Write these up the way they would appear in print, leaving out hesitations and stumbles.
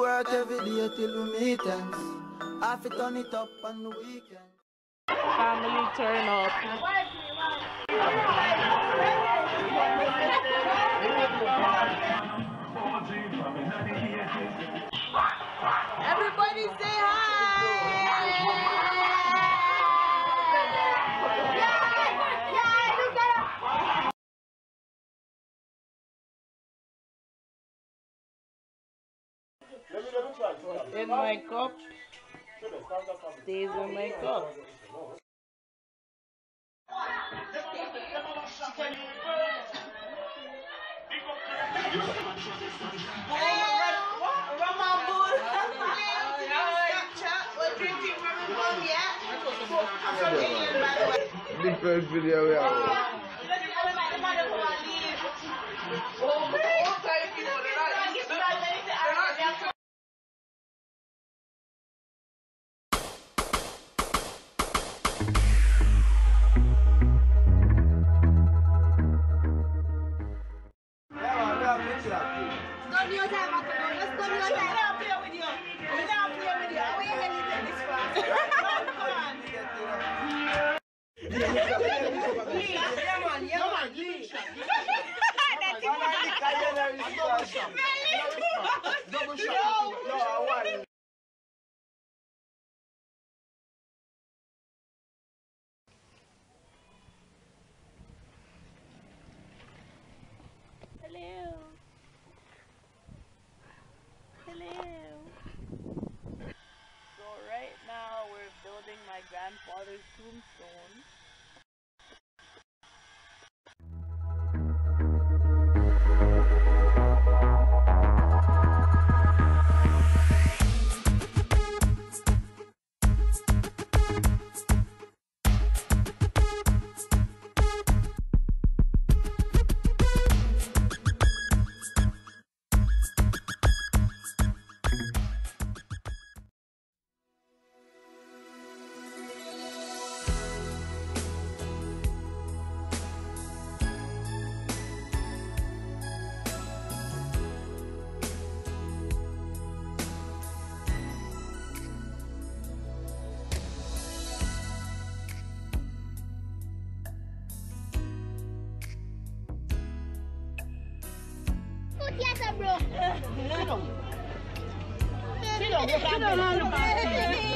work every day till we meet ends. I fit on it up on the weekend. Family turn up. Everybody say hi! In my cup, stays in my cup. The first video we have. Grandfather's tombstone. Bro. Sit down. Sit down. Sit down and look at me.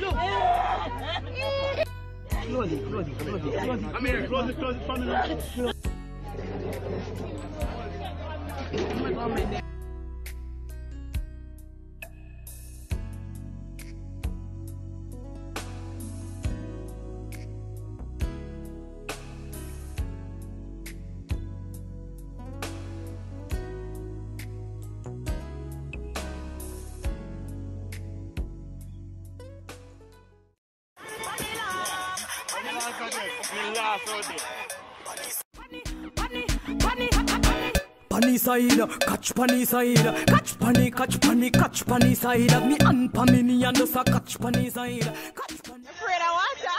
Look. Close it, close it, close it, close it. I'm here, close it from the left. Pani side, catch pani side, catch pani, catch pani, catch pani side. Me and Pamini and us a catch pani side, catch pani. Afraid of water.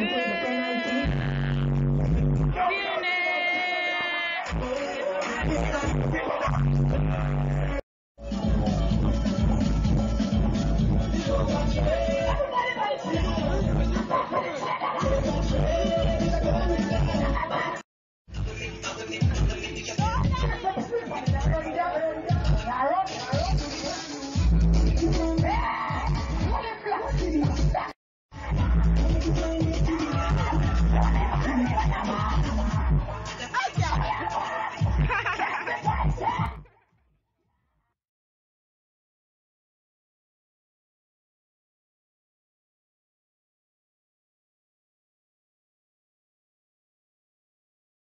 Yeah.